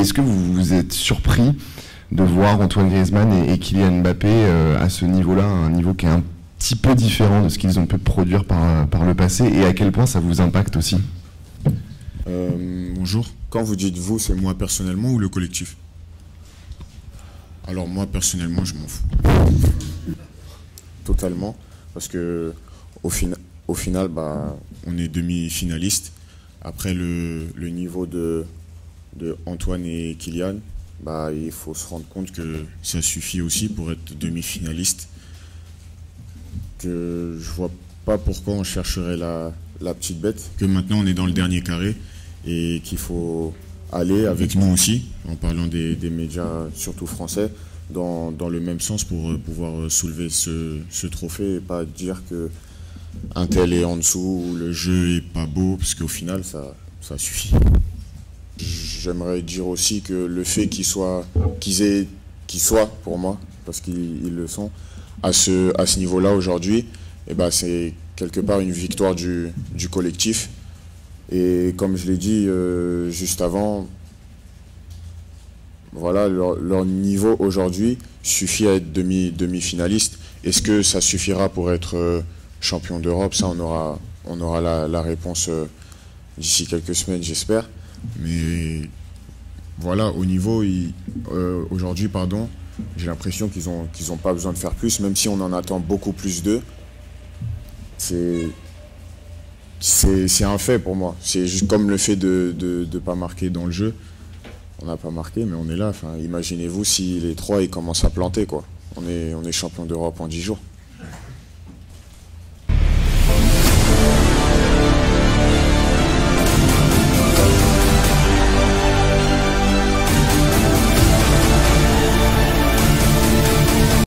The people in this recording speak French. est-ce que vous êtes surpris de voir Antoine Griezmann et Kylian Mbappé à ce niveau-là, un niveau qui est un petit peu différent de ce qu'ils ont pu produire par le passé, et à quel point ça vous impacte aussi? Bonjour. Quand vous dites vous, c'est moi personnellement ou le collectif? Alors moi personnellement, je m'en fous. Totalement, parce que au final, bah, on est demi-finaliste. Après le niveau de Antoine et Kylian, bah, il faut se rendre compte que ça suffit aussi pour être demi-finaliste. Que je vois pas pourquoi on chercherait la petite bête. Que maintenant on est dans le dernier carré et qu'il faut aller avec nous aussi, en parlant des médias surtout français, dans le même sens pour pouvoir soulever ce trophée et pas dire que un tel est en dessous, le jeu est pas beau, parce qu'au final ça suffit. J'aimerais dire aussi que le fait qu'ils soient pour moi, parce qu'ils le sont, à ce niveau-là aujourd'hui, eh ben, c'est quelque part une victoire du collectif. Et comme je l'ai dit juste avant, voilà, leur niveau aujourd'hui suffit à être demi-finaliste. Est-ce que ça suffira pour être champion d'Europe? Ça, on aura la réponse d'ici quelques semaines, j'espère. Mais voilà, au niveau aujourd'hui, pardon, j'ai l'impression qu'ils n'ont pas besoin de faire plus, même si on en attend beaucoup plus d'eux. C'est un fait pour moi. C'est juste comme le fait de ne pas marquer dans le jeu. On n'a pas marqué, mais on est là. Enfin, imaginez-vous si les trois ils commencent à planter, quoi. On est champion d'Europe en 10 jours.